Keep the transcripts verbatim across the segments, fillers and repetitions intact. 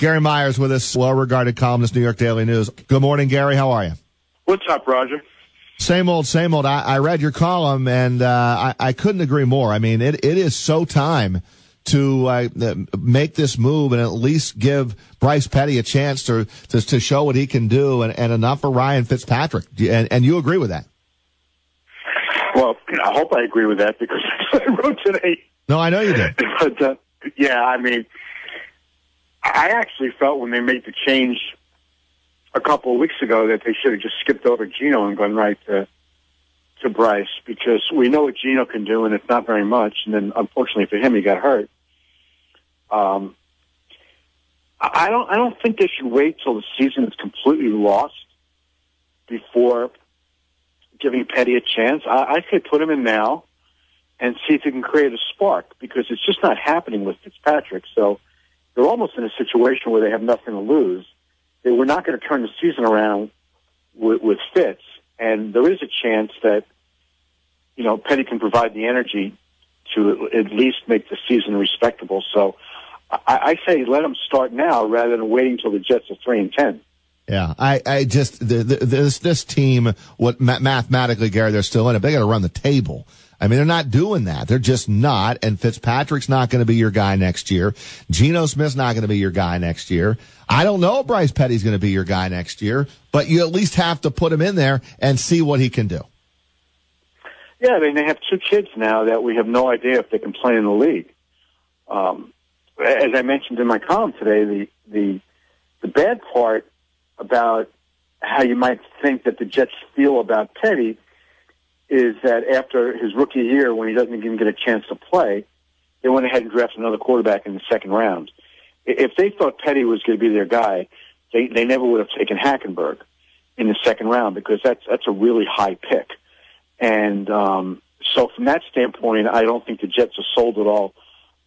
Gary Myers with us, well-regarded columnist, New York Daily News. Good morning, Gary. How are you? What's up, Roger? Same old, same old. I, I read your column, and uh, I, I couldn't agree more. I mean, it, it is so time to uh, make this move and at least give Bryce Petty a chance to to, to show what he can do, and, and enough for Ryan Fitzpatrick. And, and you agree with that? Well, I hope I agree with that, because I wrote today. No, I know you did. But, uh, yeah, I mean, I actually felt when they made the change a couple of weeks ago that they should have just skipped over Gino and gone right to, to Bryce, because we know what Gino can do, and it's not very much. And then, unfortunately for him, he got hurt. Um, I don't. I don't think they should wait till the season is completely lost before giving Petty a chance. I, I could put him in now and see if he can create a spark, because it's just not happening with Fitzpatrick. So they're almost in a situation where they have nothing to lose. They were not going to turn the season around with, with Fitz, and there is a chance that, you know, Petty can provide the energy to at least make the season respectable. So I, I say let him start now rather than waiting until the Jets are three and ten. Yeah, I, I just the, the, this this team, what mathematically, Gary, they're still in it. They got to run the table. I mean, they're not doing that. They're just not. And Fitzpatrick's not going to be your guy next year. Geno Smith's not going to be your guy next year. I don't know if Bryce Petty's going to be your guy next year, but you at least have to put him in there and see what he can do. Yeah, I mean, they have two kids now that we have no idea if they can play in the league. Um, as I mentioned in my column today, the, the, the bad part about how you might think that the Jets feel about Petty is that after his rookie year, when he doesn't even get a chance to play, they went ahead and drafted another quarterback in the second round. If they thought Petty was going to be their guy, they, they never would have taken Hackenberg in the second round, because that's that's a really high pick. And um, so from that standpoint, I don't think the Jets are sold at all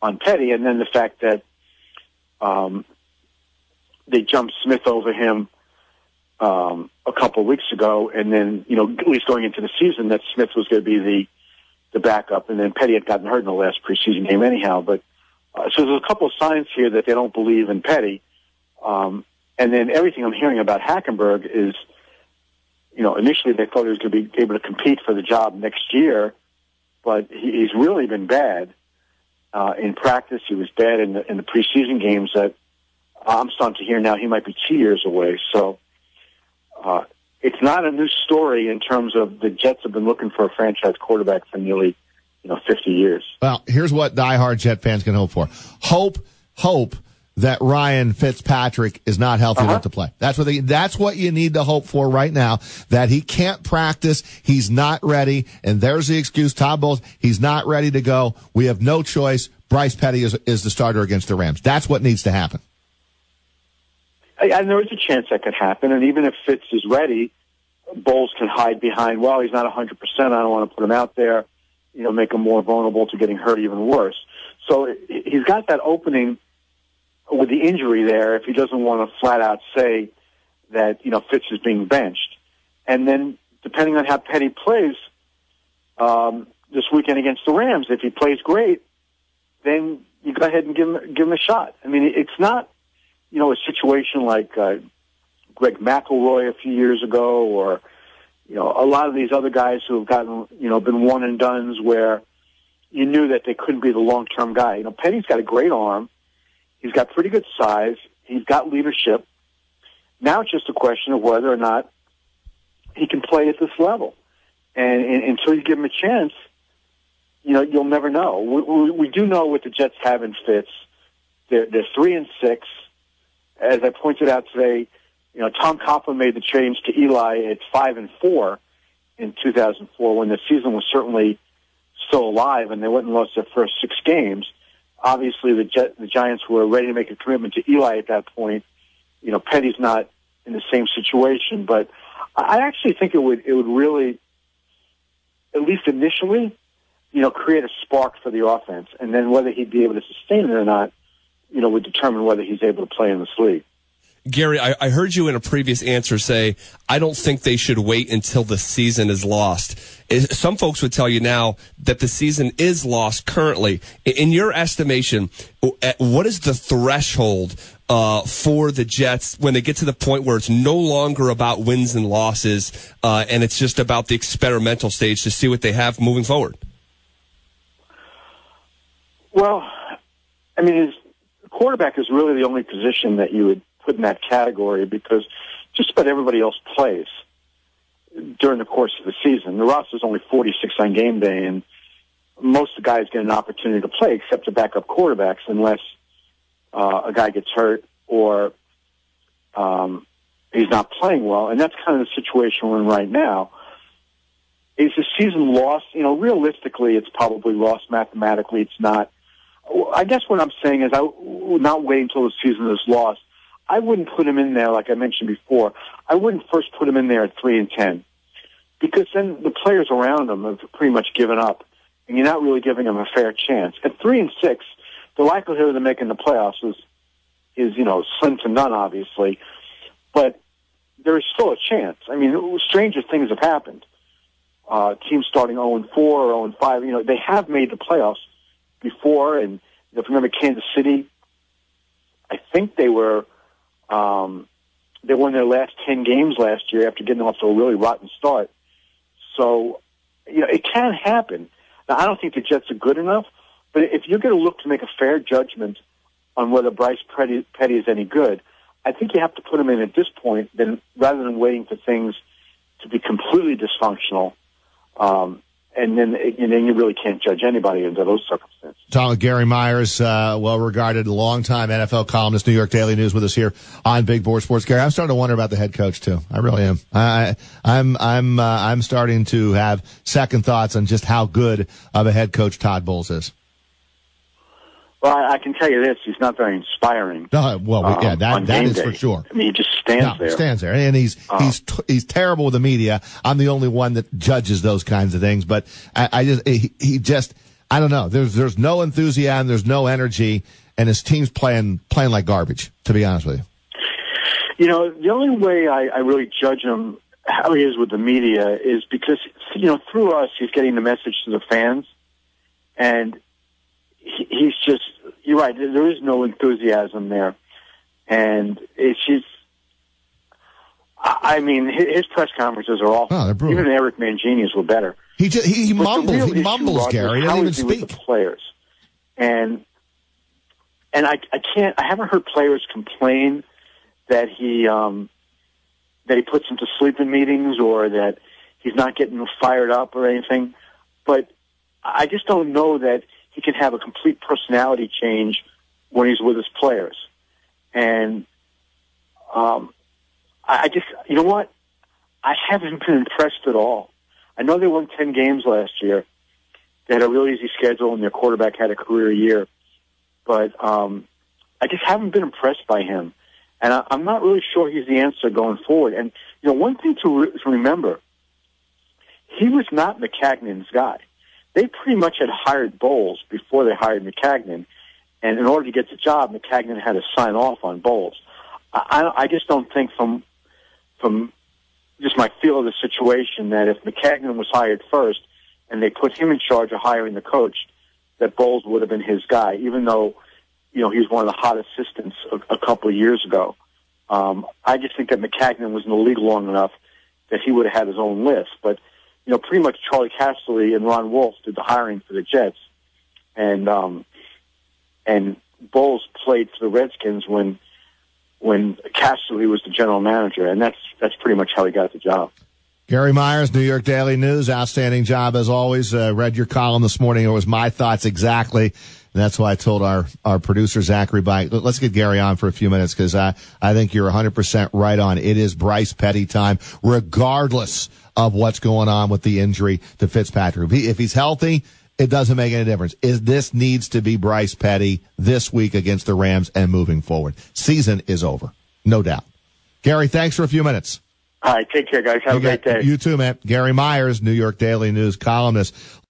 on Petty. And then the fact that um, they jumped Smith over him Um, a couple of weeks ago, and then, you know, at least going into the season, that Smith was going to be the the backup, and then Petty had gotten hurt in the last preseason game anyhow. But uh, so there's a couple of signs here that they don't believe in Petty. Um, and then everything I'm hearing about Hackenberg is, you know, initially they thought he was going to be able to compete for the job next year, but he, he's really been bad uh, in practice. He was bad in the, in the preseason games. That I'm starting to hear now he might be two years away. So Uh, it's not a new story in terms of the Jets have been looking for a franchise quarterback for nearly, you know, fifty years. Well, here's what diehard Jet fans can hope for. Hope, hope that Ryan Fitzpatrick is not healthy uh-huh. enough to play. That's what they, that's what you need to hope for right now, that he can't practice, he's not ready, and there's the excuse, Todd Bowles, he's not ready to go. We have no choice. Bryce Petty is, is the starter against the Rams. That's what needs to happen. And there is a chance that could happen, and even if Fitz is ready, Bowles can hide behind, well, he's not one hundred percent, I don't want to put him out there, you know, make him more vulnerable to getting hurt even worse. So he's got that opening with the injury there if he doesn't want to flat out say that, you know, Fitz is being benched. And then depending on how Petty plays um, this weekend against the Rams, if he plays great, then you go ahead and give him, give him a shot. I mean, it's not, you know, a situation like uh, Greg McElroy a few years ago, or, you know, a lot of these other guys who have gotten, you know, been one and dones where you knew that they couldn't be the long-term guy. You know, Petty's got a great arm. He's got pretty good size. He's got leadership. Now it's just a question of whether or not he can play at this level. And, and until you give him a chance, you know, you'll never know. We, we, we do know what the Jets have in Fitz. They're, they're three and six. As I pointed out today, you know, Tom Coughlin made the change to Eli at five and four in two thousand four, when the season was certainly still alive, and they went and lost their first six games. Obviously, the, Jet, the Giants were ready to make a commitment to Eli at that point. You know, Petty's not in the same situation, but I actually think it would it would really, at least initially, you know, create a spark for the offense, and then whether he'd be able to sustain it or not, you know, would determine whether he's able to play in this league. Gary, I, I heard you in a previous answer say, I don't think they should wait until the season is lost. Some folks would tell you now that the season is lost currently. In your estimation, what is the threshold uh, for the Jets when they get to the point where it's no longer about wins and losses, uh, and it's just about the experimental stage to see what they have moving forward? Well, I mean, his quarterback is really the only position that you would put in that category because just about everybody else plays during the course of the season. The roster is only forty-six on game day, and most of the guys get an opportunity to play except the backup quarterbacks unless uh, a guy gets hurt or um, he's not playing well. And that's kind of the situation we're in right now. Is the season lost? You know, realistically, it's probably lost. Mathematically, it's not. I guess what I'm saying is I'm not waiting until the season is lost. I wouldn't put him in there, like I mentioned before. I wouldn't first put him in there at three and ten, because then the players around him have pretty much given up, and you're not really giving him a fair chance. At three and six, the likelihood of them making the playoffs is, is you know, slim to none, obviously, but there is still a chance. I mean, stranger things have happened. Uh, teams starting zero and four or zero and five, you know, they have made the playoffs before, and if you remember Kansas City, I think they were. Um, they won their last ten games last year after getting off to a really rotten start. So, you know, it can happen. Now, I don't think the Jets are good enough, but if you're going to look to make a fair judgment on whether Bryce Petty, Petty is any good, I think you have to put him in at this point then, rather than waiting for things to be completely dysfunctional. Um, and then and then you really can't judge anybody under those circumstances. Tom, Gary Myers, uh, well-regarded, longtime N F L columnist, New York Daily News, with us here on Big Board Sports. Gary, I'm starting to wonder about the head coach too. I really am. I, I'm I'm uh, I'm starting to have second thoughts on just how good of a head coach Todd Bowles is. Well, I, I can tell you this: he's not very inspiring. No, well, um, yeah, that that is day. for sure. I mean, he just stands no, there, stands there, and he's um, he's t- he's terrible with the media. I'm the only one that judges those kinds of things, but I, I just he, he just I don't know. There's there's no enthusiasm, there's no energy, and his team's playing playing like garbage. To be honest with you, you know, the only way I, I really judge him how he is with the media is because you know through us he's getting the message to the fans, and he, he's just. You're right. There is no enthusiasm there, and it's just. I mean, his press conferences are awful. Oh, even Eric Mangini's were better. He just, he, he mumbles. He mumbles, Gary. He doesn't even speak. With the players, and and I I can't. I haven't heard players complain that he um that he puts them to sleep in meetings or that he's not getting them fired up or anything. But I just don't know that. He can have a complete personality change when he's with his players. And um, I just, you know what? I haven't been impressed at all. I know they won ten games last year. They had a really easy schedule, and their quarterback had a career year. But um, I just haven't been impressed by him. And I, I'm not really sure he's the answer going forward. And, you know, one thing to, re- to remember, he was not Maccagnan's guy. They pretty much had hired Bowles before they hired Maccagnan, and in order to get the job, Maccagnan had to sign off on Bowles. I, I, I just don't think from from just my feel of the situation that if Maccagnan was hired first and they put him in charge of hiring the coach, that Bowles would have been his guy, even though you know he was one of the hot assistants a, a couple of years ago. Um, I just think that Maccagnan was in the league long enough that he would have had his own list, but. You know, pretty much Charlie Casterly and Ron Wolf did the hiring for the Jets, and um, and Bowles played for the Redskins when when Casterly was the general manager, and that's that's pretty much how he got the job. Gary Myers, New York Daily News, outstanding job as always. Uh, read your column this morning. It was my thoughts exactly. And that's why I told our, our producer, Zachary Bye, let's get Gary on for a few minutes because I, I think you're one hundred percent right on. It is Bryce Petty time, regardless of what's going on with the injury to Fitzpatrick. If, he, if he's healthy, it doesn't make any difference. Is This needs to be Bryce Petty this week against the Rams and moving forward. Season is over, no doubt. Gary, thanks for a few minutes. All right, take care, guys. Have you a great day. You too, man. Gary Myers, New York Daily News columnist.